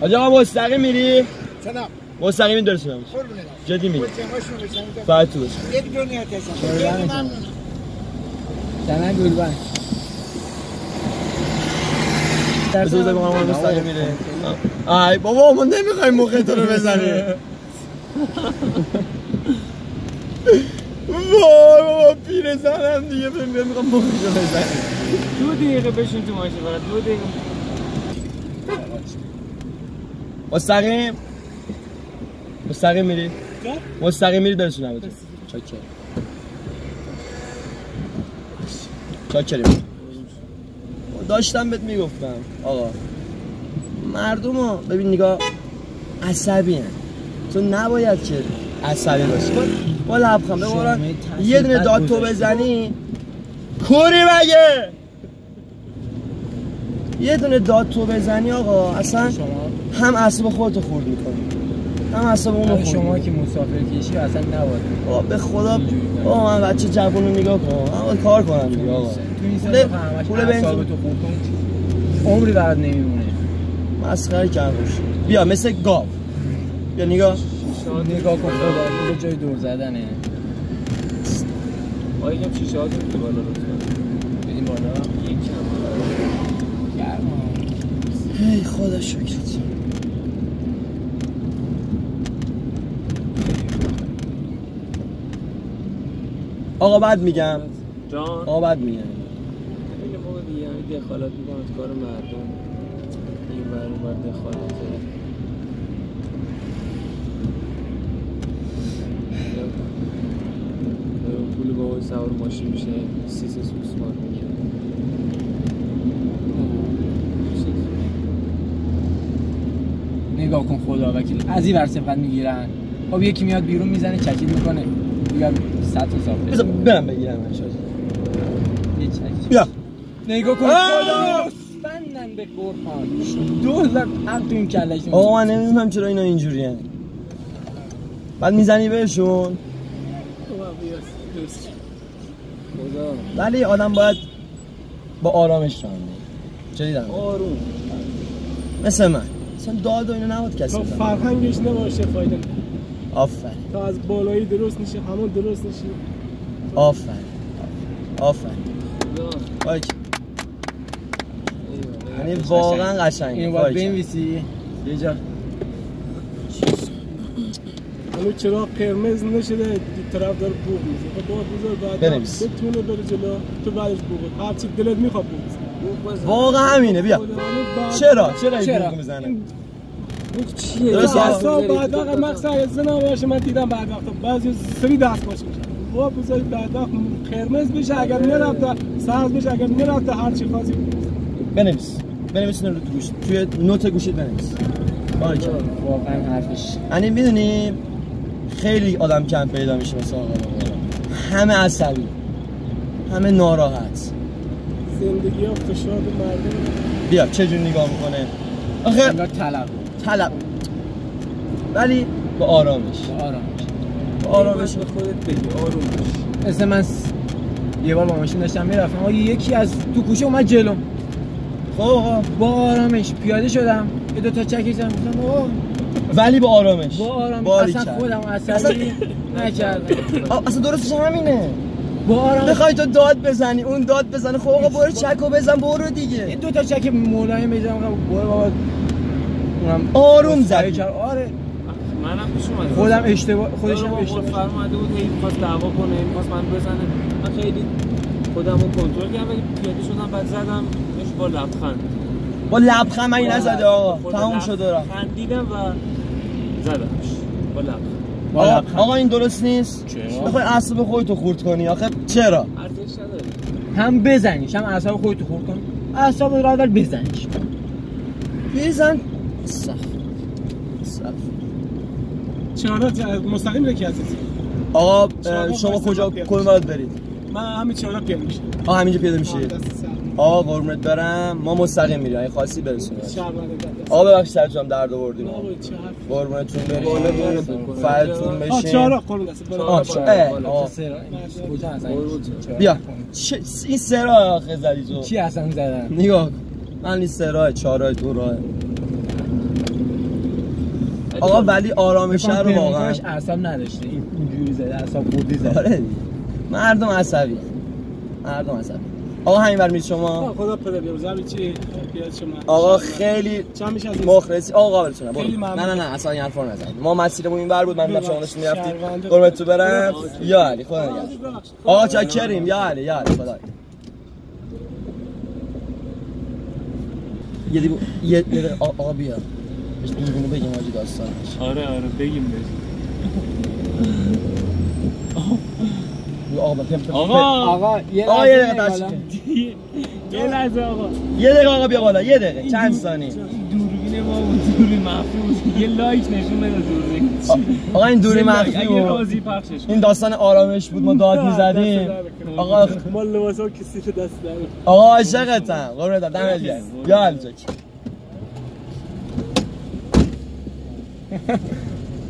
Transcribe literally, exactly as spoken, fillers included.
آجا ما مستقیم میری؟ چنم مستقیمی درست میرم جدی میری؟ باید تو بشم یک دنیا تشم چنم گلبن بزر بزر بگم همون مستقیم میره آی بابا ما نمیخواییم مخیطو رو بزنیم وای بابا پیره زنم دیگه بمیرم میخوام مخیطو بزنیم دو دقیقه بشین تو ماشین برای دو دقیقه مستقیم مستقیم میری؟ مستقیم میری درسون همه تو چاک کریم چاک کریم داشتم بهت میگفتم آقا مردم ها ببین نگاه عصبی هست تو نباید که عصبی باشی با لبخم ببارن یه دونه داد تو بزنی کوری بگه یه دونه داد تو بزنی آقا اصلا هم اعصاب خودتو خورد میکنی هم اعصاب اونو خورد میکنی شما که مسافر کشی اصلا نباید به خدا آقا من بچه جوون رو نگاه کنم من کار کنم دیگه آقا پول بنزین تو خورد کنید عمری برات نمیمونه مسخره کردن بیا مثل گاو بیا نگاه نگاه کن خدا جای دور زدنه آره یکم شیشه ها تو بالا رو بدیم بالا یکم گرم هی خدا شکرت آقا بعد میگم جان آقا بعد میگم دخالت میکنند کار مردم این بر اون بر دخالت پول با اون سوار ماشین میشه سی سی سوسمار میگه نگاه کن خدا وکیل از این ورسه فقط میگیرن خب یکی میاد بیرون میزنه چکید میکنه دیگر صد تا صافره بزا برم بگیرم من شاید یه چکید بیا نگاه کن خدا مستنن به قرآن دوزم هم تو این کلش میزن آقا من نمیدونم چرا اینا اینجوری هست بعد میزنی بهشون ولی آدم باید با آرامش رو هم دید چه دیدم آروم مثل من مثلا داد و اینو نباد کسی تا فرهنگش نباشه فایده آفر تا از بالایی درست نشه همون درست نشه آفر آفر باید یعنی واقعا قشنگه اینو باید بینویسی یه جا همون چرا قرمز نشده دو طرف داره بوغ میزه باید بذار بعد بتونه بره جلو تو بعدش بوغ هرچی دلت میخواد بوغ واقعا همینه بیا چرا چرا این بوغ میزنه بوغ چیه؟ درست اصلا بعد وقت مقصد زنا باشه من دیدم بعد وقتا بعضی سری دست باشه خب بذارید بعد وقت قرمز بشه اگر نرفته سرز بشه اگر نرفته هرچی خواهی بنویس بنویس این رو توی نوت گوشید بنویس باریکن واقعا حرفش یعنی میدونی خیلی آدم کم پیدا میشه مثلا آقا همه عصبی همه ناراحت زندگی ها فشار به مردم بیا چجور نگاه میکنه آخه انگار طلب طلب ولی با آرامش با آرامش آرامش به خودت بگی آروم باش مثل من س... یه بار با ماشین داشتم میرفتم آقا یکی از تو کوچه اومد جلو خب آقا با آرامش پیاده شدم یه دو تا چک زدم گفتم آقا ولی با آرامش با آرامش اصلا خودم عصبی نکردم اصلا درستش همینه با آرامش بخوای تو داد بزنی اون داد بزنه خب آقا برو چکو بزن برو دیگه یه دو تا چک مولای میزنم برو بابا اونم آروم زدی آره منم پیش اومدم خودم اشتباه خودش هم اشتباه فرموده بود هی می‌خواست دعوا کنه می‌خواست منو بزنه من خیلی خودمو کنترل کردم ولی پیاده شدم بعد زدم بهش با لبخند با لبخند من نزده آقا تموم شد و رفت خندیدم و زدمش با لبخند آقا این درست نیست چرا بخوای اعصاب خودتو خورد کنی آخه چرا ارزش نداره هم بزنیش هم اعصاب خودتو خورد کن اعصاب رو اول بزنیش بزن صاف صاف چهارات مستقیم رکی عزیزی آقا شما کجا کدوم باید برید؟ من همین چهارات پیاده میشه آقا همینجا پیاده میشه آقا قربونت برم ما مستقیم میریم اگه خواستی برسون شهر آب ببخشید سرجام درد آوردیم. قربونتون بریم. فرتون بشین. آ چرا قربون دست برو. بیا. این سرا خزریزو. چی اصلا زدن؟ نگاه. من این سرا چهار دو راه. آقا ولی آرامش رو واقعا اعصاب نداشته. اینجوری زده اعصاب خردی زده. مردم عصبی. مردم عصبی. آقا همین برمیاد شما. خدا پدر بیام زمین چی پیاز شما. آقا خیلی مخلص آقا قابلتونه. نه نه نه اصلا این حرفا رو نزنید. ما مسیرمون این ور بود. من می‌رفتم شما می‌رفتید. قربونت تو برم. یا علی خدا نگهدار. آقا چاکریم یا علی یا علی خدا. یه دیگه یه آقا بیا. بهش دوربینو بگیم آجی داستانش. آره آره بگیم بهش. آقا آقا یه دقیقه یه لحظه آقا یه دقیقه آقا بیا بالا یه دقیقه چند ثانیه دوربین ما دوربین مخفی بود یه لایک نشون بده دوربین آقا این دوربین مخفی بود این داستان آرامش بود ما داد می‌زدیم آقا ما لباسا کسی تو دست در آقا عاشقتم قربونت دمت گرم یا الجک